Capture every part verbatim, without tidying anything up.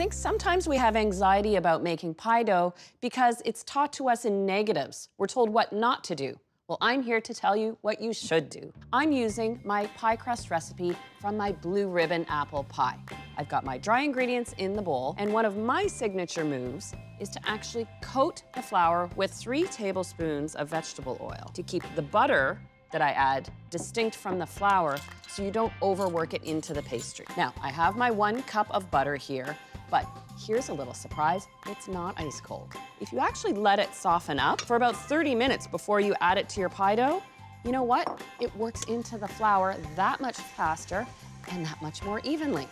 think sometimes we have anxiety about making pie dough because it's taught to us in negatives. We're told what not to do. Well, I'm here to tell you what you should do. I'm using my pie crust recipe from my Blue Ribbon Apple Pie. I've got my dry ingredients in the bowl, and one of my signature moves is to actually coat the flour with three tablespoons of vegetable oil to keep the butter that I add distinct from the flour so you don't overwork it into the pastry. Now, I have my one cup of butter here, but here's a little surprise, it's not ice cold. If you actually let it soften up for about thirty minutes before you add it to your pie dough, you know what? It works into the flour that much faster and that much more evenly.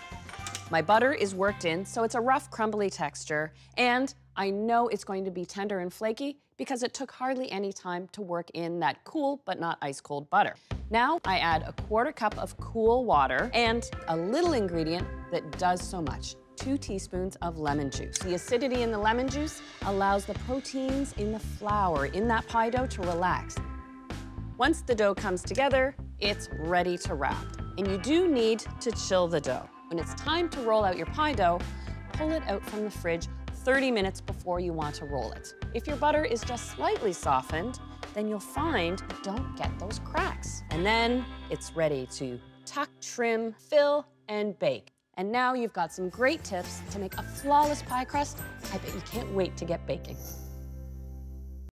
My butter is worked in, so it's a rough, crumbly texture, and I know it's going to be tender and flaky because it took hardly any time to work in that cool but not ice cold butter. Now I add a quarter cup of cool water and a little ingredient that does so much. Two teaspoons of lemon juice. The acidity in the lemon juice allows the proteins in the flour in that pie dough to relax. Once the dough comes together, it's ready to wrap. And you do need to chill the dough. When it's time to roll out your pie dough, pull it out from the fridge thirty minutes before you want to roll it. If your butter is just slightly softened, then you'll find you don't get those cracks. And then it's ready to tuck, trim, fill, and bake. And now you've got some great tips to make a flawless pie crust. I bet you can't wait to get baking.